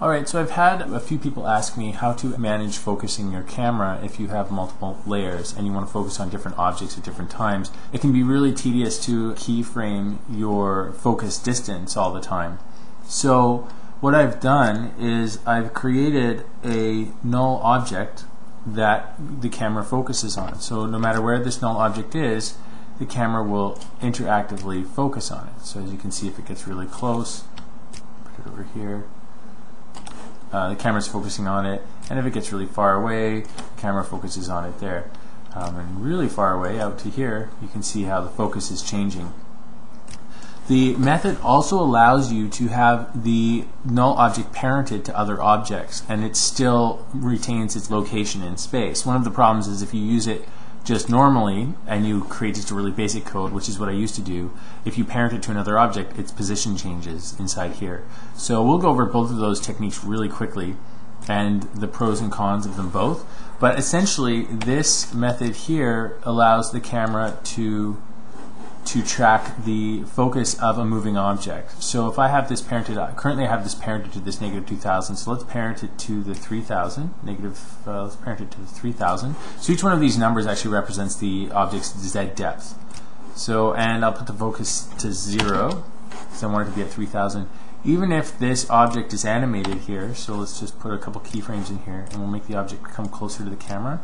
Alright, so I've had a few people ask me how to manage focusing your camera if you have multiple layers and you want to focus on different objects at different times. It can be really tedious to keyframe your focus distance all the time. So what I've done is I've created a null object that the camera focuses on. So no matter where this null object is, the camera will interactively focus on it. So as you can see, if it gets really close, put it over here, the camera's focusing on it, and if it gets really far away, the camera focuses on it there. And really far away, out to here, you can see how the focus is changing. The method also allows you to have the null object parented to other objects, and it still retains its location in space. One of the problems is if you use it just normally, and you create just a really basic code, which is what I used to do, if you parent it to another object, its position changes inside here. So we'll go over both of those techniques really quickly and the pros and cons of them both. But essentially, this method here allows the camera to track the focus of a moving object. So if I have this parented, currently I have this parented to this negative 2,000, so let's parent it to the 3,000, let's parent it to the 3,000. So each one of these numbers actually represents the object's Z depth. So, and I'll put the focus to 0, because I want it to be at 3,000. Even if this object is animated here, so let's just put a couple keyframes in here, and we'll make the object come closer to the camera.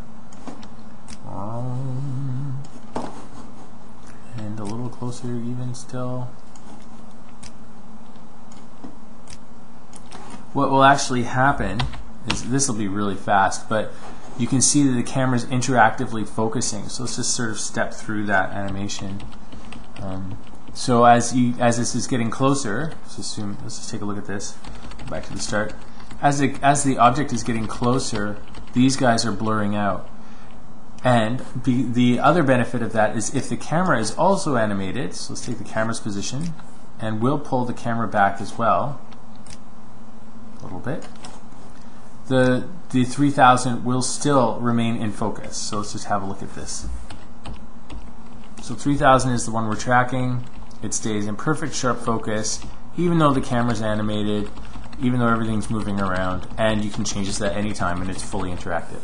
And a little closer even still. What will actually happen is, this will be really fast, but you can see that the camera's interactively focusing. So let's just sort of step through that animation. So as this is getting closer, let's just take a look at this, back to the start. As the object is getting closer, these guys are blurring out. And the other benefit of that is if the camera is also animated, so let's take the camera's position, and we'll pull the camera back as well, a little bit. The 3,000 will still remain in focus, so let's just have a look at this. So 3,000 is the one we're tracking, it stays in perfect sharp focus, even though the camera's animated, even though everything's moving around, and you can change this at any time and it's fully interactive.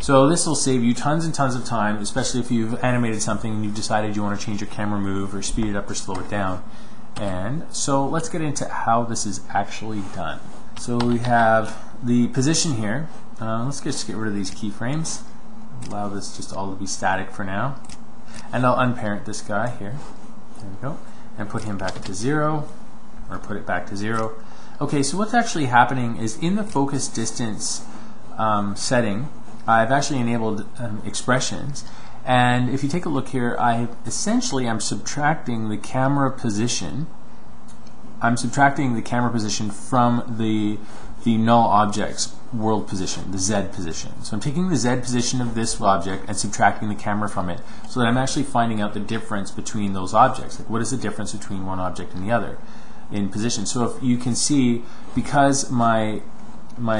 So this will save you tons and tons of time, especially if you've animated something and you've decided you want to change your camera move or speed it up or slow it down. And so let's get into how this is actually done. So we have the position here. Let's just get rid of these keyframes. Allow this just all to be static for now. And I'll unparent this guy here. There we go. And put him back to 0, or put it back to 0. Okay, so what's actually happening is in the focus distance setting, I've actually enabled expressions, and if you take a look here, I'm subtracting the camera position. I'm subtracting the camera position from the null object's world position, the Z position. So I'm taking the Z position of this object and subtracting the camera from it, so that I'm actually finding out the difference between those objects. Like, what is the difference between one object and the other in position? So if you can see, because my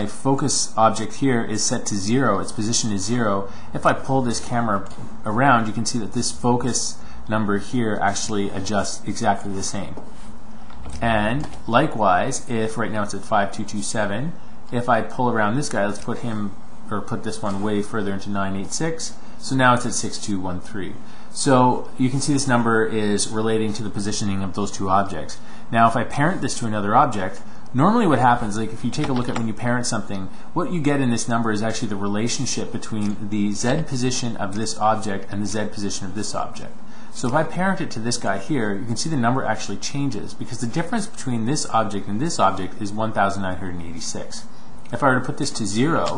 focus object here is set to 0, its position is 0, if I pull this camera around, you can see that this focus number here actually adjusts exactly the same. And likewise, if right now it's at 5227, if I pull around this guy, let's put him, or put this one way further into 986, so now it's at 6213. So you can see this number is relating to the positioning of those two objects. Now if I parent this to another object, normally what happens, like if you take a look at when you parent something, what you get in this number is actually the relationship between the Z position of this object and the Z position of this object. So if I parent it to this guy here, you can see the number actually changes, because the difference between this object and this object is 1986. If I were to put this to 0,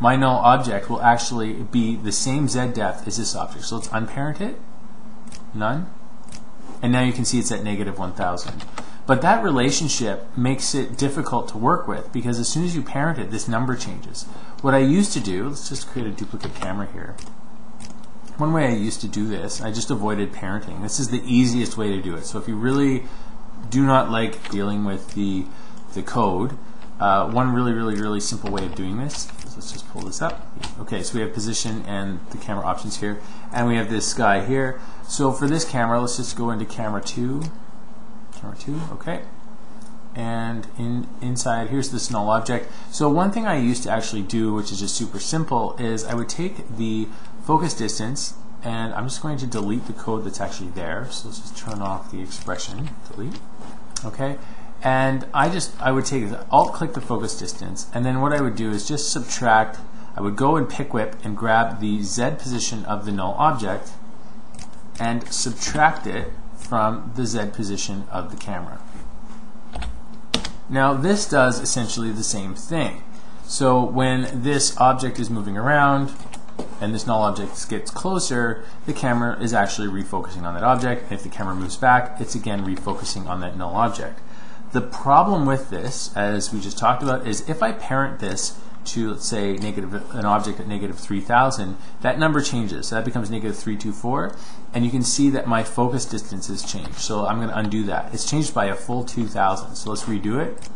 my null object will actually be the same Z depth as this object. So let's unparent it, none, and now you can see it's at negative 1000. But that relationship makes it difficult to work with, because as soon as you parent it, this number changes. What I used to do, let's just create a duplicate camera here. One way I used to do this, I just avoided parenting. This is the easiest way to do it. So if you really do not like dealing with the code, one really simple way of doing this, let's just pull this up. Okay, so we have position and the camera options here, and we have this guy here. So for this camera, let's just go into camera 2. Okay, and inside here's this null object. So one thing I used to actually do, which is just super simple, is I would take the focus distance, and I'm just going to delete the code that's actually there. So let's just turn off the expression delete. Okay, and I would take alt click the focus distance, and then what I would do is just subtract. I would go and pick whip and grab the Z position of the null object and subtract it from the Z position of the camera. Now this does essentially the same thing. So when this object is moving around and this null object gets closer, the camera is actually refocusing on that object. And if the camera moves back, it's again refocusing on that null object. The problem with this, as we just talked about, is if I parent this to, let's say, an object at -3000, that number changes. So that becomes -324, and you can see that my focus distance has changed. So I'm going to undo that. It's changed by a full 2000. So let's redo it.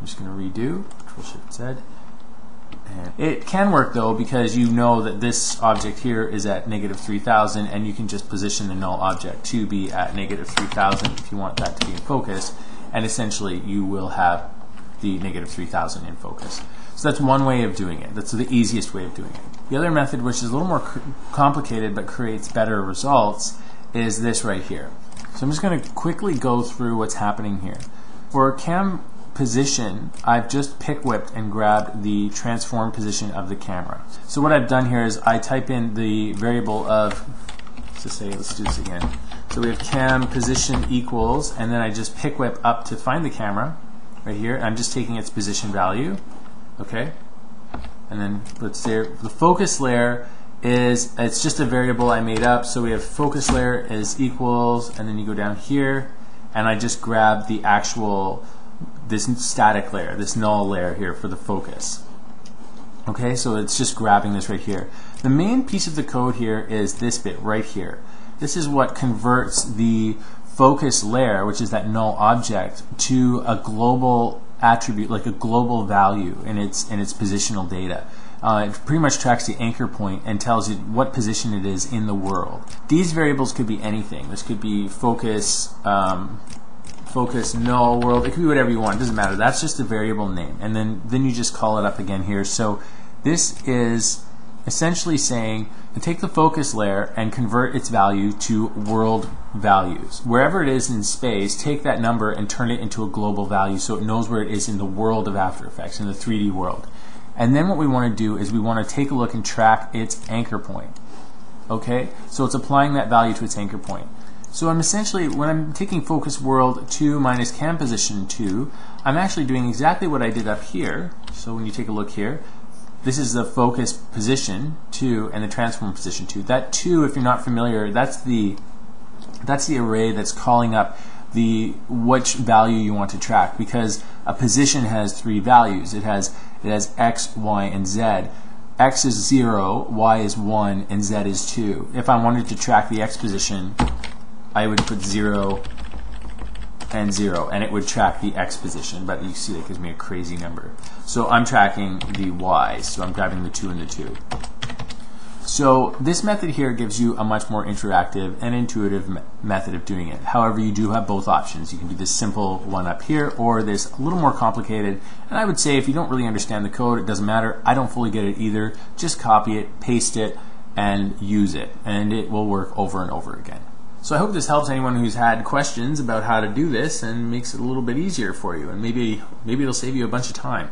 I'm just going to redo. Control-Shift-Z. And it can work though, because you know that this object here is at -3000, and you can just position the null object to be at -3000 if you want that to be in focus, and essentially you will have the -3000 in focus. So that's one way of doing it. That's the easiest way of doing it. The other method, which is a little more complicated but creates better results, is this right here. So I'm just going to quickly go through what's happening here. For cam position, I've just pick whipped and grabbed the transform position of the camera. So what I've done here is I type in the variable of, let's do this again. So we have cam position equals, and then I just pick whip up to find the camera right here. I'm just taking its position value. Okay, and then let's say the focus layer is, it's just a variable I made up, so we have focus layer is equals, and then you go down here and I just grab the actual, this static layer, this null layer here for the focus. Okay, so it's just grabbing this right here. The main piece of the code here is this bit right here. This is what converts the focus layer, which is that null object, to a global attribute, like a global value in its positional data. It pretty much tracks the anchor point and tells you what position it is in the world. These variables could be anything. This could be focus, focus null world. It could be whatever you want. It doesn't matter. That's just a variable name, and then you just call it up again here. So this is essentially saying to take the focus layer and convert its value to world values. Wherever it is in space, take that number and turn it into a global value so it knows where it is in the world of After Effects, in the 3D world. And then what we want to do is we want to take a look and track its anchor point. Okay, so it's applying that value to its anchor point. So I'm essentially, when I'm taking focus world 2 minus cam position 2, I'm actually doing exactly what I did up here. So when you take a look here, this is the focus position 2 and the transform position 2. That 2, if you're not familiar, that's the array that's calling up which value you want to track, because a position has 3 values. It has x, y, and z. X is 0, y is 1, and z is 2. If I wanted to track the x position, I would put 0 and 0, and it would track the x position, but you see that gives me a crazy number. So I'm tracking the y's, so I'm grabbing the 2 and the 2. So this method here gives you a much more interactive and intuitive method of doing it. However, you do have both options. You can do this simple one up here or this a little more complicated, and I would say if you don't really understand the code, it doesn't matter. I don't fully get it either. Just copy it, paste it, and use it, and it will work over and over again. So I hope this helps anyone who's had questions about how to do this and makes it a little bit easier for you, and maybe it'll save you a bunch of time.